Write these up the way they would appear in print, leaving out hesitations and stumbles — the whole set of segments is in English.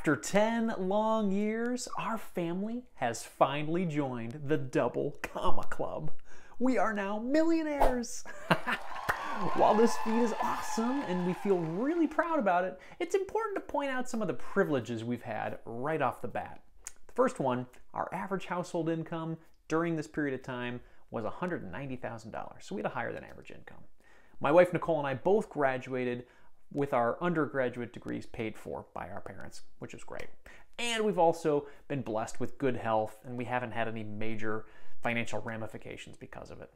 After 10 long years, our family has finally joined the Double Comma Club. We are now millionaires. While this feat is awesome and we feel really proud about it, it's important to point out some of the privileges we've had right off the bat. The first one, our average household income during this period of time was $190,000, so we had a higher than average income. My wife Nicole and I both graduated with our undergraduate degrees paid for by our parents, which is great. And we've also been blessed with good health, and we haven't had any major financial ramifications because of it.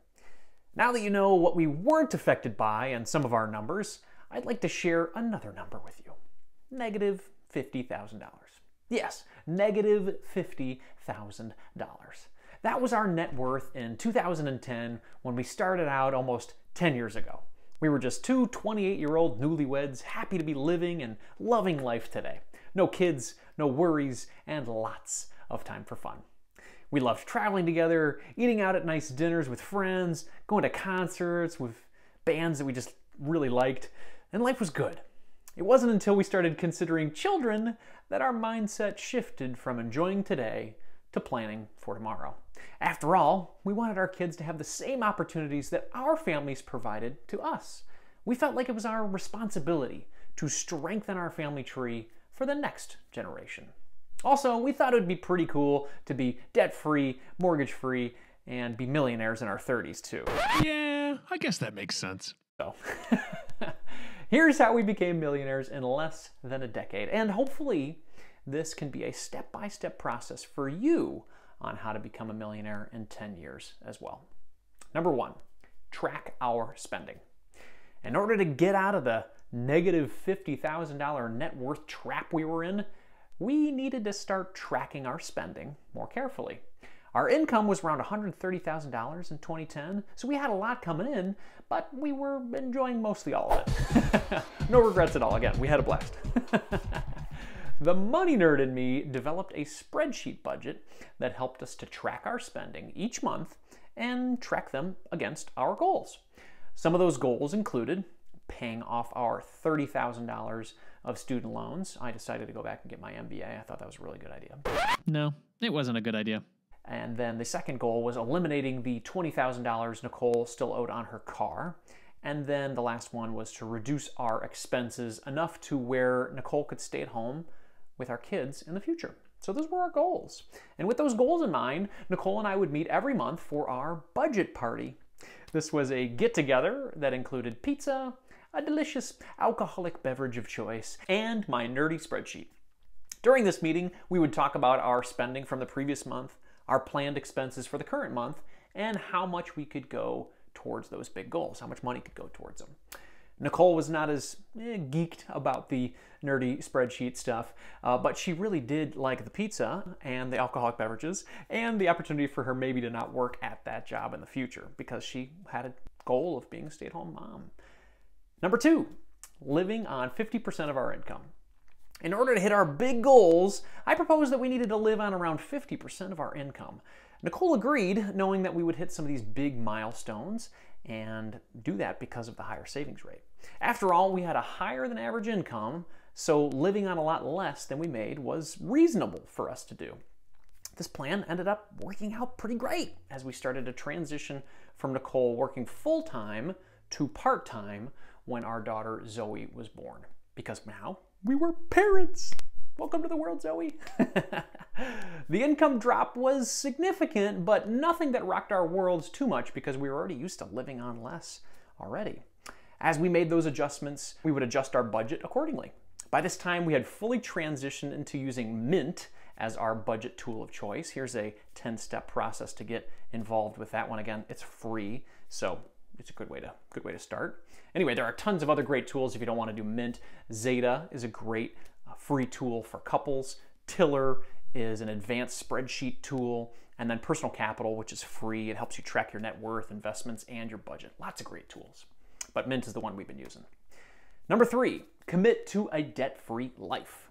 Now that you know what we weren't affected by and some of our numbers, I'd like to share another number with you. Negative $50,000. Yes, negative $50,000. That was our net worth in 2010 when we started out almost 10 years ago. We were just two 28-year-old newlyweds happy to be living and loving life today. No kids, no worries, and lots of time for fun. We loved traveling together, eating out at nice dinners with friends, going to concerts with bands that we just really liked, and life was good. It wasn't until we started considering children that our mindset shifted from enjoying today to planning for tomorrow. After all, we wanted our kids to have the same opportunities that our families provided to us. We felt like it was our responsibility to strengthen our family tree for the next generation. Also, we thought it would be pretty cool to be debt-free, mortgage-free, and be millionaires in our 30s, too. Yeah, I guess that makes sense. So, here's how we became millionaires in less than a decade. And hopefully, this can be a step-by-step process for you on how to become a millionaire in 10 years as well. Number one, track our spending. In order to get out of the negative $50,000 net worth trap we were in, we needed to start tracking our spending more carefully. Our income was around $130,000 in 2010, so we had a lot coming in, but we were enjoying mostly all of it. No regrets at all. Again, we had a blast. The money nerd in me developed a spreadsheet budget that helped us to track our spending each month and track them against our goals. Some of those goals included paying off our $30,000 of student loans. I decided to go back and get my MBA. I thought that was a really good idea. No, it wasn't a good idea. And then the second goal was eliminating the $20,000 Nicole still owed on her car. And then the last one was to reduce our expenses enough to where Nicole could stay at home with our kids in the future. So those were our goals. And with those goals in mind, Nicole and I would meet every month for our budget party. This was a get-together that included pizza, a delicious alcoholic beverage of choice, and my nerdy spreadsheet. During this meeting, we would talk about our spending from the previous month, our planned expenses for the current month, and how much we could go towards those big goals, how much money could go towards them. Nicole was not as geeked about the nerdy spreadsheet stuff, but she really did like the pizza and the alcoholic beverages and the opportunity for her maybe to not work at that job in the future because she had a goal of being a stay-at-home mom. Number two, living on 50% of our income. In order to hit our big goals, I proposed that we needed to live on around 50% of our income. Nicole agreed, knowing that we would hit some of these big milestones and do that because of the higher savings rate. After all, we had a higher than average income, so living on a lot less than we made was reasonable for us to do. This plan ended up working out pretty great as we started to transition from Nicole working full-time to part-time when our daughter Zoe was born, because now we were parents. Welcome to the world, Zoe. The income drop was significant, but nothing that rocked our worlds too much because we were already used to living on less already. As we made those adjustments, we would adjust our budget accordingly. By this time, we had fully transitioned into using Mint as our budget tool of choice. Here's a 10-step process to get involved with that one. Again, it's free, so it's a good way to start. Anyway, there are tons of other great tools if you don't want to do Mint. Zeta is a great free tool for couples. Tiller is an advanced spreadsheet tool. And then Personal Capital, which is free. It helps you track your net worth, investments, and your budget. Lots of great tools. But Mint is the one we've been using. Number three, commit to a debt-free life.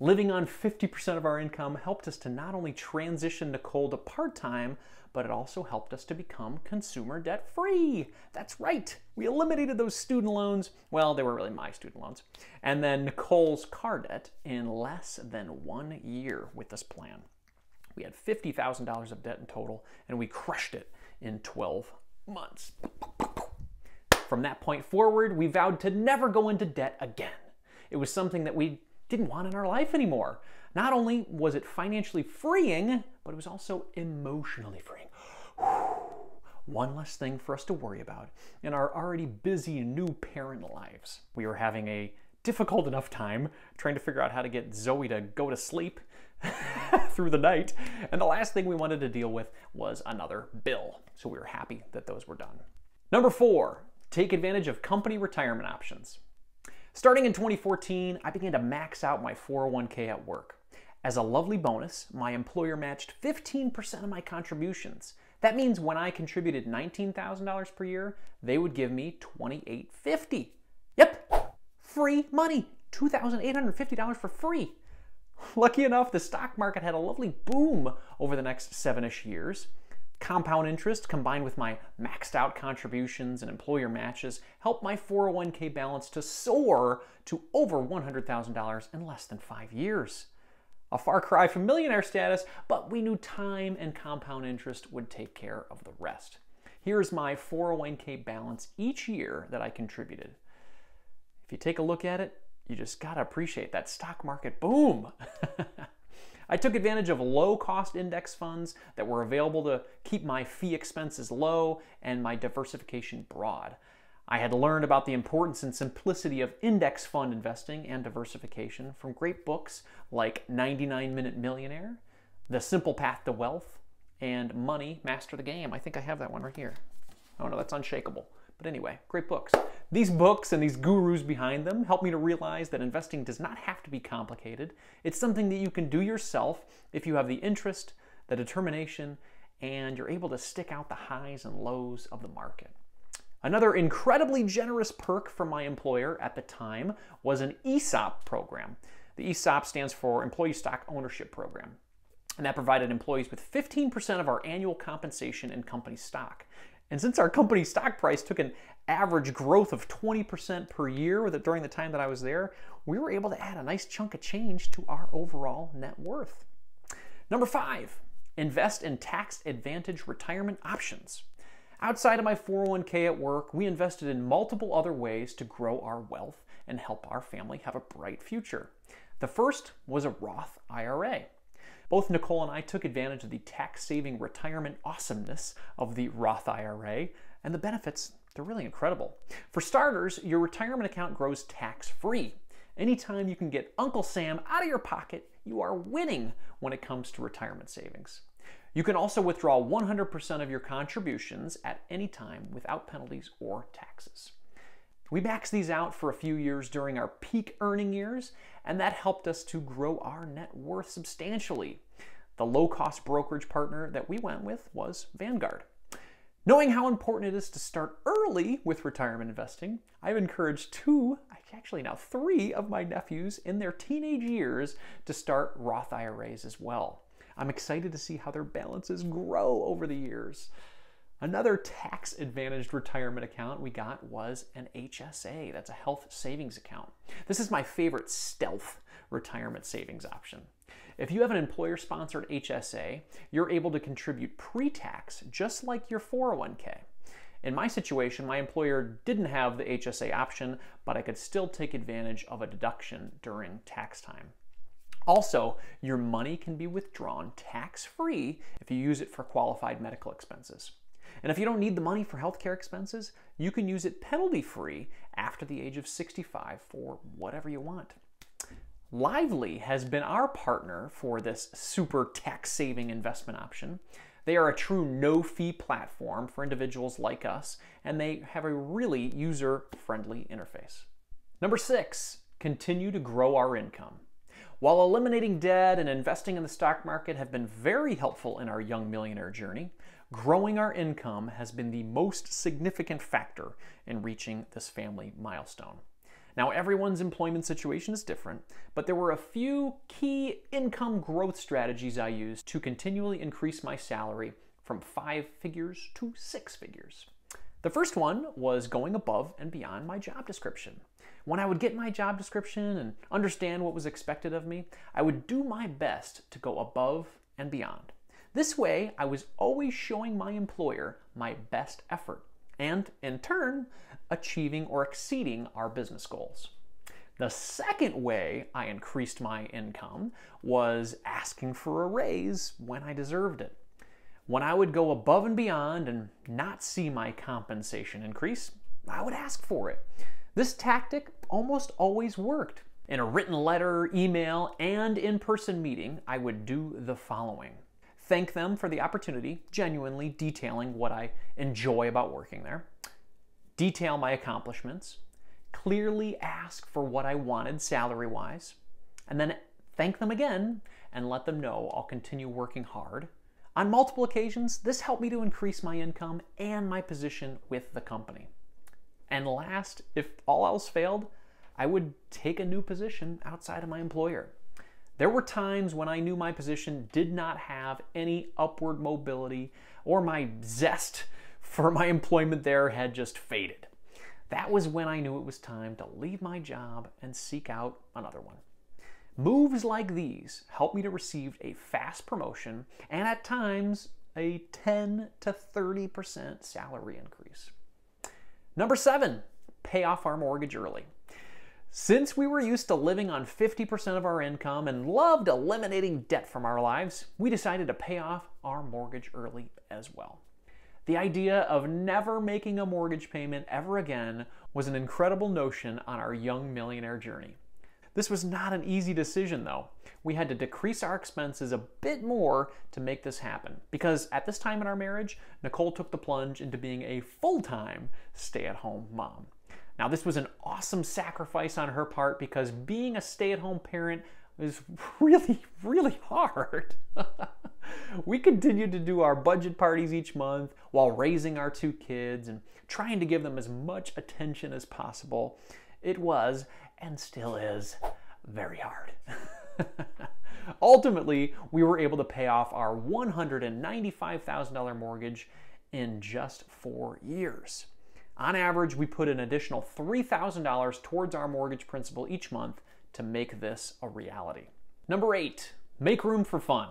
Living on 50% of our income helped us to not only transition Nicole to part-time, but it also helped us to become consumer debt free. That's right. We eliminated those student loans. Well, they were really my student loans. And then Nicole's car debt in less than 1 year with this plan. We had $50,000 of debt in total, and we crushed it in 12 months. From that point forward, we vowed to never go into debt again. It was something that we didn't want in our life anymore. Not only was it financially freeing, but it was also emotionally freeing. One less thing for us to worry about in our already busy new parent lives. We were having a difficult enough time trying to figure out how to get Zoe to go to sleep through the night, and the last thing we wanted to deal with was another bill. So we were happy that those were done. Number 4, take advantage of company retirement options. Starting in 2014, I began to max out my 401k at work. As a lovely bonus, my employer matched 15% of my contributions. That means when I contributed $19,000 per year, they would give me $2,850. Yep, free money, $2,850 for free. Lucky enough, the stock market had a lovely boom over the next 7-ish years. Compound interest combined with my maxed out contributions and employer matches helped my 401k balance to soar to over $100,000 in less than 5 years. A far cry from millionaire status, but we knew time and compound interest would take care of the rest. Here's my 401k balance each year that I contributed. If you take a look at it, you just gotta appreciate that stock market boom. I took advantage of low-cost index funds that were available to keep my fee expenses low and my diversification broad. I had learned about the importance and simplicity of index fund investing and diversification from great books like 99 Minute Millionaire, The Simple Path to Wealth, and Money: Master the Game. I think I have that one right here. Oh no, that's Unshakable. But anyway, great books. These books and these gurus behind them helped me to realize that investing does not have to be complicated. It's something that you can do yourself if you have the interest, the determination, and you're able to stick out the highs and lows of the market. Another incredibly generous perk from my employer at the time was an ESOP program. The ESOP stands for Employee Stock Ownership Program. And that provided employees with 15% of our annual compensation in company stock. And since our company stock price took an average growth of 20% per year during the time that I was there, we were able to add a nice chunk of change to our overall net worth. Number 5, invest in tax advantage retirement options. Outside of my 401k at work, we invested in multiple other ways to grow our wealth and help our family have a bright future. The first was a Roth IRA. Both Nicole and I took advantage of the tax-saving retirement awesomeness of the Roth IRA, and the benefits, they're really incredible. For starters, your retirement account grows tax-free. Anytime you can get Uncle Sam out of your pocket, you are winning when it comes to retirement savings. You can also withdraw 100% of your contributions at any time without penalties or taxes. We maxed these out for a few years during our peak earning years, and that helped us to grow our net worth substantially. The low-cost brokerage partner that we went with was Vanguard. Knowing how important it is to start early with retirement investing, I've encouraged 3 of my nephews in their teenage years to start Roth IRAs as well. I'm excited to see how their balances grow over the years. Another tax-advantaged retirement account we got was an HSA. That's a health savings account. This is my favorite stealth retirement savings option. If you have an employer-sponsored HSA, you're able to contribute pre-tax just like your 401k. In my situation, my employer didn't have the HSA option, but I could still take advantage of a deduction during tax time. Also, your money can be withdrawn tax-free if you use it for qualified medical expenses. And if you don't need the money for healthcare expenses, you can use it penalty-free after the age of 65 for whatever you want. Lively has been our partner for this super tax-saving investment option. They are a true no-fee platform for individuals like us, and they have a really user-friendly interface. Number 6, continue to grow our income. While eliminating debt and investing in the stock market have been very helpful in our young millionaire journey, growing our income has been the most significant factor in reaching this family milestone. Now, everyone's employment situation is different, but there were a few key income growth strategies I used to continually increase my salary from 5 figures to 6 figures. The first one was going above and beyond my job description. When I would get my job description and understand what was expected of me, I would do my best to go above and beyond. This way, I was always showing my employer my best effort and, in turn, achieving or exceeding our business goals. The second way I increased my income was asking for a raise when I deserved it. When I would go above and beyond and not see my compensation increase, I would ask for it. This tactic almost always worked. In a written letter, email, and in-person meeting, I would do the following. Thank them for the opportunity, genuinely detailing what I enjoy about working there. Detail my accomplishments. Clearly ask for what I wanted salary-wise. And then thank them again and let them know I'll continue working hard. On multiple occasions, this helped me to increase my income and my position with the company. And last, if all else failed, I would take a new position outside of my employer. There were times when I knew my position did not have any upward mobility or my zest for my employment there had just faded. That was when I knew it was time to leave my job and seek out another one. Moves like these helped me to receive a fast promotion and at times a 10 to 30% salary increase. Number 7, pay off our mortgage early. Since we were used to living on 50% of our income and loved eliminating debt from our lives, we decided to pay off our mortgage early as well. The idea of never making a mortgage payment ever again was an incredible notion on our young millionaire journey. This was not an easy decision though. We had to decrease our expenses a bit more to make this happen because at this time in our marriage, Nicole took the plunge into being a full-time stay-at-home mom. Now this was an awesome sacrifice on her part because being a stay-at-home parent is really, really hard. We continued to do our budget parties each month while raising our 2 kids and trying to give them as much attention as possible. It was, and still is, very hard. Ultimately, we were able to pay off our $195,000 mortgage in just 4 years. On average, we put an additional $3,000 towards our mortgage principal each month to make this a reality. Number 8, make room for fun.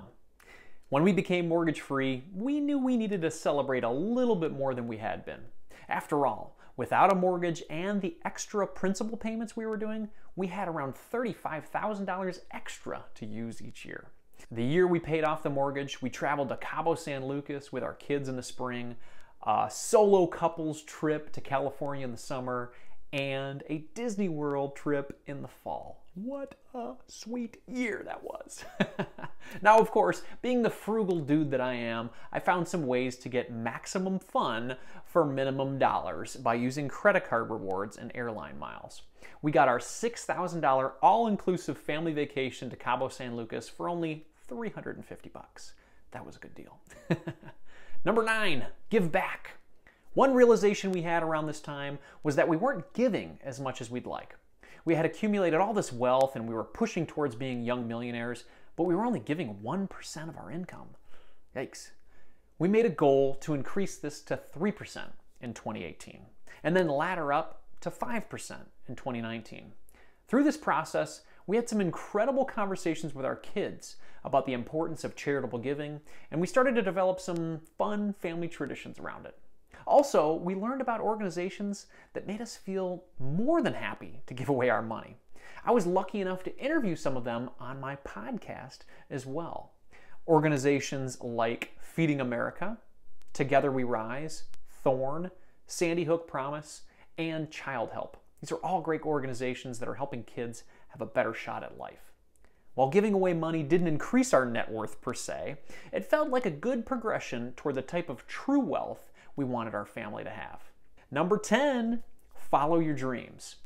When we became mortgage-free, we knew we needed to celebrate a little bit more than we had been. After all, without a mortgage and the extra principal payments we were doing, we had around $35,000 extra to use each year. The year we paid off the mortgage, we traveled to Cabo San Lucas with our kids in the spring, a solo couples trip to California in the summer, and a Disney World trip in the fall. What a sweet year that was. Now, of course, being the frugal dude that I am, I found some ways to get maximum fun for minimum dollars by using credit card rewards and airline miles. We got our $6,000 all-inclusive family vacation to Cabo San Lucas for only $350. That was a good deal. Number 9, give back. One realization we had around this time was that we weren't giving as much as we'd like. We had accumulated all this wealth and we were pushing towards being young millionaires, but we were only giving 1% of our income. Yikes. We made a goal to increase this to 3% in 2018, and then ladder up to 5% in 2019. Through this process, we had some incredible conversations with our kids about the importance of charitable giving, and we started to develop some fun family traditions around it. Also, we learned about organizations that made us feel more than happy to give away our money. I was lucky enough to interview some of them on my podcast as well. Organizations like Feeding America, Together We Rise, Thorn, Sandy Hook Promise, and Childhelp. These are all great organizations that are helping kids have a better shot at life. While giving away money didn't increase our net worth per se, it felt like a good progression toward the type of true wealth we wanted our family to have. Number 10, follow your dreams.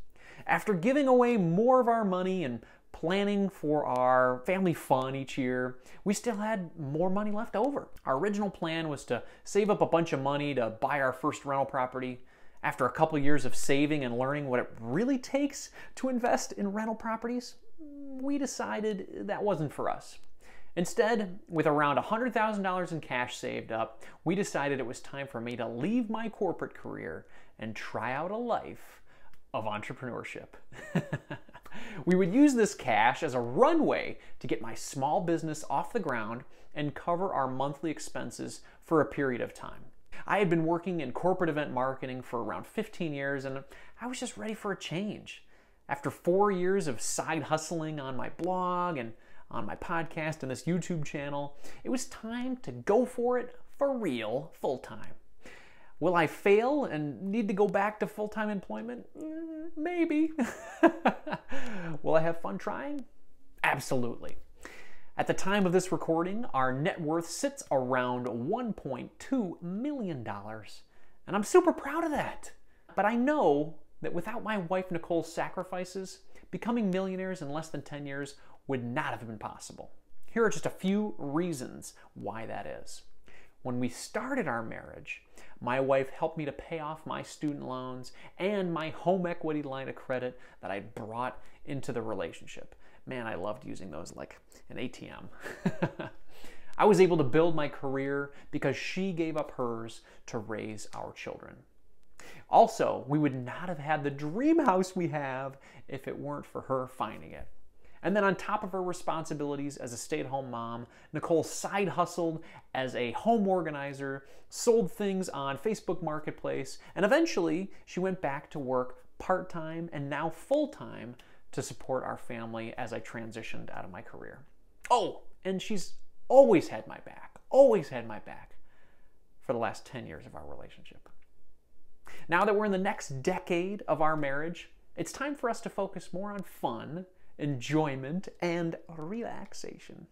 After giving away more of our money and planning for our family fun each year, we still had more money left over. Our original plan was to save up a bunch of money to buy our first rental property. After a couple years of saving and learning what it really takes to invest in rental properties, we decided that wasn't for us. Instead, with around $100,000 in cash saved up, we decided it was time for me to leave my corporate career and try out a life of entrepreneurship. We would use this cash as a runway to get my small business off the ground and cover our monthly expenses for a period of time. I had been working in corporate event marketing for around 15 years, and I was just ready for a change. After 4 years of side hustling on my blog and on my podcast and this YouTube channel, it was time to go for it for real, full-time. Will I fail and need to go back to full-time employment? Maybe. Will I have fun trying? Absolutely. At the time of this recording, our net worth sits around $1.2 million, and I'm super proud of that. But I know that without my wife Nicole's sacrifices, becoming millionaires in less than 10 years would not have been possible. Here are just a few reasons why that is. When we started our marriage, my wife helped me to pay off my student loans and my home equity line of credit that I brought into the relationship. Man, I loved using those like an ATM. I was able to build my career because she gave up hers to raise our children. Also, we would not have had the dream house we have if it weren't for her finding it. And then on top of her responsibilities as a stay-at-home mom, Nicole side hustled as a home organizer, sold things on Facebook Marketplace, and eventually she went back to work part-time and now full-time to support our family as I transitioned out of my career. Oh, and she's always had my back for the last 10 years of our relationship. Now that we're in the next decade of our marriage, it's time for us to focus more on fun, enjoyment, and relaxation.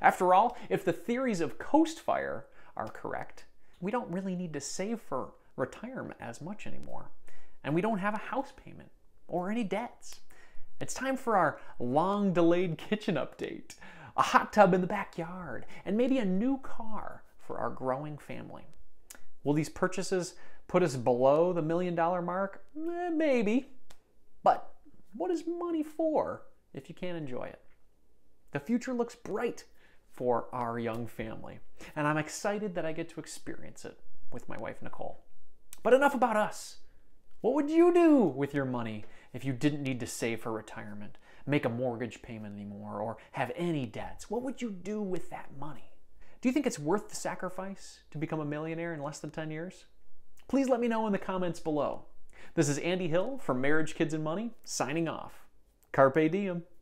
After all, if the theories of Coast Fire are correct, we don't really need to save for retirement as much anymore, and we don't have a house payment or any debts. It's time for our long-delayed kitchen update, a hot tub in the backyard, and maybe a new car for our growing family. Will these purchases put us below the $1 million mark? Maybe, but what is money for if you can't enjoy it? The future looks bright for our young family, and I'm excited that I get to experience it with my wife, Nicole. But enough about us. What would you do with your money if you didn't need to save for retirement, make a mortgage payment anymore, or have any debts? What would you do with that money? Do you think it's worth the sacrifice to become a millionaire in less than 10 years? Please let me know in the comments below. This is Andy Hill from Marriage, Kids, and Money, signing off. Carpe diem.